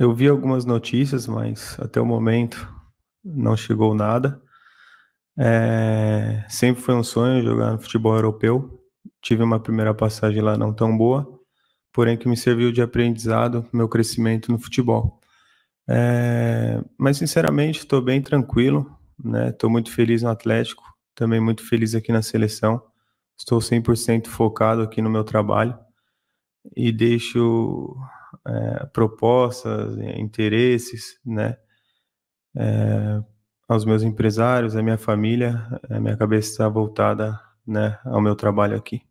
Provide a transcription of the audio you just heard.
Eu vi algumas notícias, mas até o momento não chegou nada. Sempre foi um sonho jogar no futebol europeu. Tive uma primeira passagem lá não tão boa, porém que me serviu de aprendizado, meu crescimento no futebol. Mas sinceramente estou bem tranquilo, né? Estou muito feliz no Atlético, também muito feliz aqui na seleção. Estou 100% focado aqui no meu trabalho e deixo propostas, interesses, né, aos meus empresários, à minha família. A minha cabeça está voltada, né, ao meu trabalho aqui.